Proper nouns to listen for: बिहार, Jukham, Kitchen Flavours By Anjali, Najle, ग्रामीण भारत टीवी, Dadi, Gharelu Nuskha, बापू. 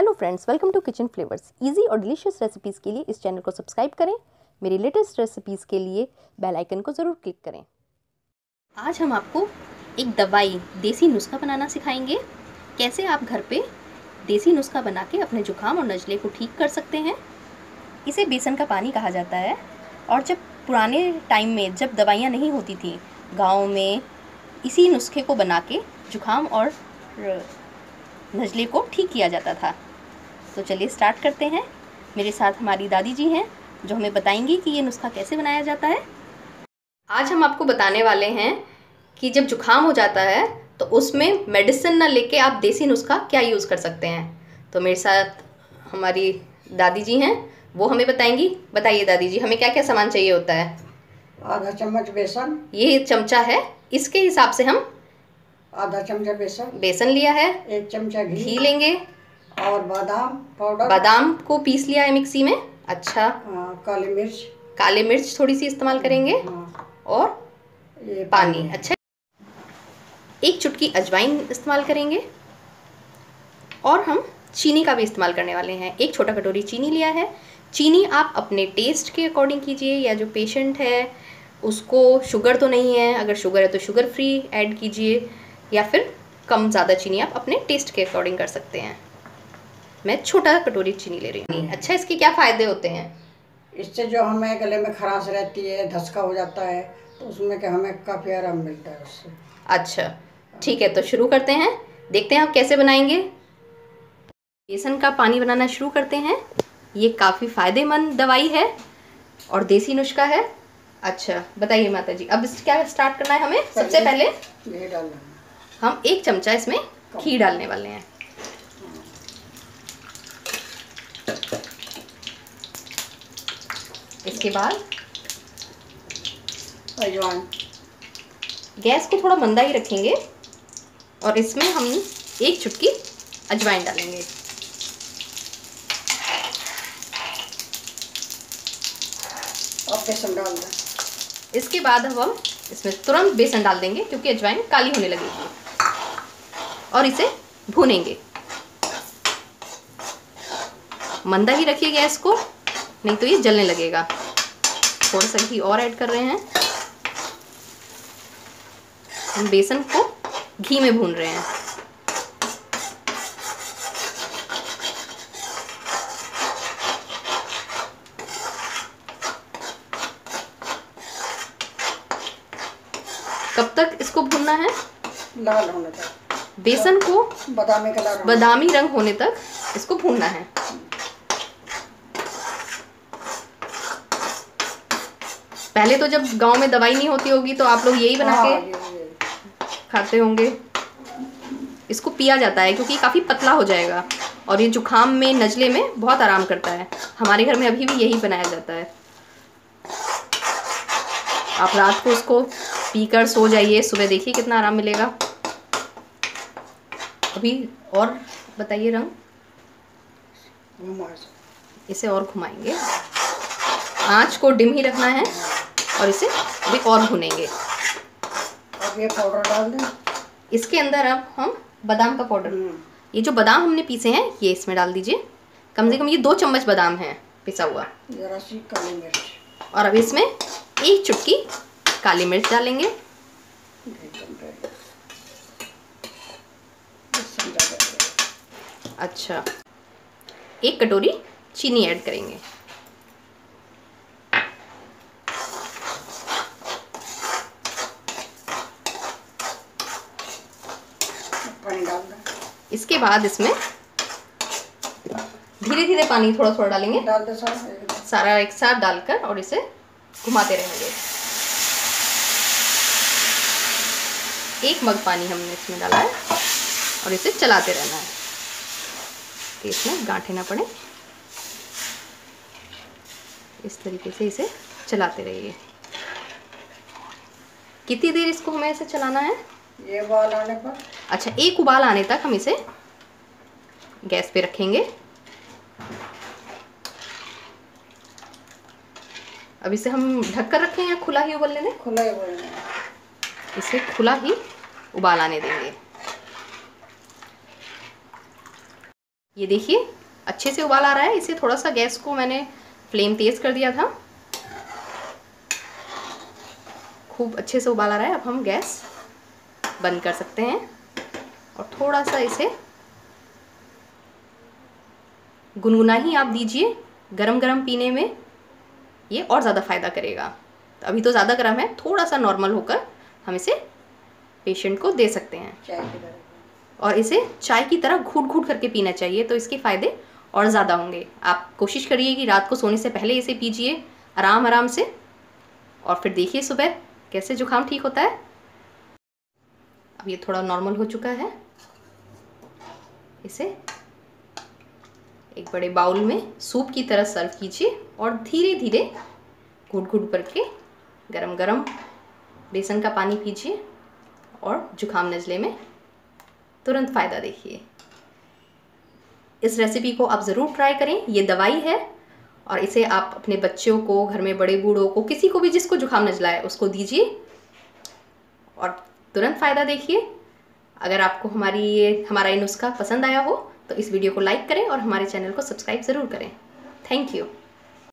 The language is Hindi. Hello friends, welcome to kitchen flavours. Easy और डिलीशियस रेसिपीज़ के लिए इस चैनल को सब्सक्राइब करें। मेरी लेटेस्ट रेसिपीज़ के लिए बेल आइकन को ज़रूर क्लिक करें। आज हम आपको एक दवाई देसी नुस्खा बनाना सिखाएंगे। कैसे आप घर पे देसी नुस्खा बना के अपने जुकाम और नज़ले को ठीक कर सकते हैं। इसे बेसन का पानी कहा जाता है। और जब पुराने टाइम में जब दवाइयाँ नहीं होती थी, गाँव में इसी नुस्खे को बना के जुकाम और नज़ले को ठीक किया जाता था। तो चलिए स्टार्ट करते हैं। मेरे साथ हमारी दादी जी हैं जो हमें बताएंगी कि ये नुस्खा कैसे बनाया जाता है। आज हम आपको बताने वाले हैं कि जब जुखाम हो जाता है तो उसमें मेडिसिन ना लेके आप देसी नुस्खा क्या यूज़ कर सकते हैं। तो मेरे साथ हमारी दादी जी हैं, वो हमें बताएंगी। बताइए दादी जी, हमें क्या क्या सामान चाहिए होता है। आधा चम्मच बेसन, ये चमचा है, इसके हिसाब से हम आधा चमचा बेसन लिया है। एक चमचा घी लेंगे और बादाम पाउडर, बादाम को पीस लिया है मिक्सी में। अच्छा, काली मिर्च थोड़ी सी इस्तेमाल करेंगे और ये पानी। अच्छा, एक चुटकी अजवाइन इस्तेमाल करेंगे और हम चीनी का भी इस्तेमाल करने वाले हैं। एक छोटा कटोरी चीनी लिया है। चीनी आप अपने टेस्ट के अकॉर्डिंग कीजिए, या जो पेशेंट है उसको शुगर तो नहीं है, अगर शुगर है तो शुगर फ्री ऐड कीजिए, या फिर कम ज़्यादा चीनी आप अपने टेस्ट के अकॉर्डिंग कर सकते हैं। मैं छोटा कटोरी चीनी ले रही हूँ। अच्छा, इसके क्या फ़ायदे होते हैं। इससे जो हमें गले में खराश रहती है, धसका हो जाता है, तो उसमें क्या हमें काफ़ी आराम मिलता है उससे। अच्छा ठीक है, तो शुरू करते हैं। देखते हैं आप कैसे बनाएंगे। बेसन का पानी बनाना शुरू करते हैं। ये काफ़ी फ़ायदेमंद दवाई है और देसी नुस्खा है। अच्छा बताइए माता जी, अब क्या स्टार्ट करना है हमें। सबसे पहले घी डालना, हम एक चमचा इसमें घी डालने वाले हैं। इसके बाद अजवाइन, गैस को थोड़ा मंदा ही रखेंगे और इसमें हम एक चुटकी अजवाइन डालेंगे। अब बेसन डाल दें। इसके बाद हम इसमें तुरंत बेसन डाल देंगे क्योंकि अजवाइन काली होने लगेगी और इसे भूनेंगे। मंदा ही रखिए गैस को, नहीं तो ये जलने लगेगा। थोड़ा सा घी और ऐड कर रहे हैं। हम बेसन को घी में भून रहे हैं। कब तक इसको भूनना है? लाल होने तक। बेसन को बादामी रंग होने तक इसको भूनना है। पहले तो जब गांव में दवाई नहीं होती होगी तो आप लोग यही बना के खाते होंगे। इसको पिया जाता है क्योंकि काफ़ी पतला हो जाएगा और ये जुखाम में नजले में बहुत आराम करता है। हमारे घर में अभी भी यही बनाया जाता है। आप रात को इसको पीकर सो जाइए, सुबह देखिए कितना आराम मिलेगा। अभी और बताइए रंग, इसे और घुमाएंगे। आँच को डिम ही रखना है और इसे भी और भुनेंगे। अब ये पाउडर डाल दें। इसके अंदर अब हम बादाम का पाउडर, ये जो बादाम हमने पीसे हैं ये इसमें डाल दीजिए। कम से कम ये 2 चम्मच बादाम है पिसा हुआ। जरा सी काली मिर्च, और अब इसमें 1 चुटकी काली मिर्च डालेंगे। अच्छा, 1 कटोरी चीनी ऐड करेंगे। इसके बाद इसमें धीरे धीरे पानी थोड़ा थोड़ा डालेंगे। सारा एक साथ डालकर और इसे घुमाते रहेंगे। 1 मग पानी हमने इसमें डाला है और इसे चलाते रहना है कि इसमें गांठें ना पड़े। इस तरीके से इसे चलाते रहिए। कितनी देर इसको हमें ऐसे चलाना है? ये उबाल आने पर। अच्छा, 1 उबाल आने तक हम इसे गैस पे रखेंगे। अब इसे हम ढककर रखें या खुला ही उबलने दें? खुला ही उबलने दें। इसे खुला ही उबाल आने देंगे। ये देखिए अच्छे से उबाल आ रहा है। इसे थोड़ा सा गैस को मैंने फ्लेम तेज कर दिया था, खूब अच्छे से उबाल आ रहा है। अब हम गैस बंद कर सकते हैं और थोड़ा सा इसे गुनगुना ही आप दीजिए। गरम गरम पीने में ये और ज़्यादा फ़ायदा करेगा। तो अभी तो ज़्यादा गरम है, थोड़ा सा नॉर्मल होकर हम इसे पेशेंट को दे सकते हैं। और इसे चाय की तरह घूट घूट करके पीना चाहिए, तो इसके फ़ायदे और ज़्यादा होंगे। आप कोशिश करिए कि रात को सोने से पहले इसे पीजिए आराम आराम से, और फिर देखिए सुबह कैसे जुकाम ठीक होता है। अब ये थोड़ा नॉर्मल हो चुका है। इसे एक बड़े बाउल में सूप की तरह सर्व कीजिए और धीरे धीरे घूट घूट करके गरम गरम बेसन का पानी पीजिए और जुखाम नज़ले में तुरंत फ़ायदा देखिए। इस रेसिपी को आप ज़रूर ट्राई करें। ये दवाई है और इसे आप अपने बच्चों को, घर में बड़े बूढ़ों को, किसी को भी जिसको जुखाम नज़ला है उसको दीजिए और तुरंत फ़ायदा देखिए। अगर आपको हमारा ये नुस्खा पसंद आया हो तो इस वीडियो को लाइक करें और हमारे चैनल को सब्सक्राइब ज़रूर करें। Thank you.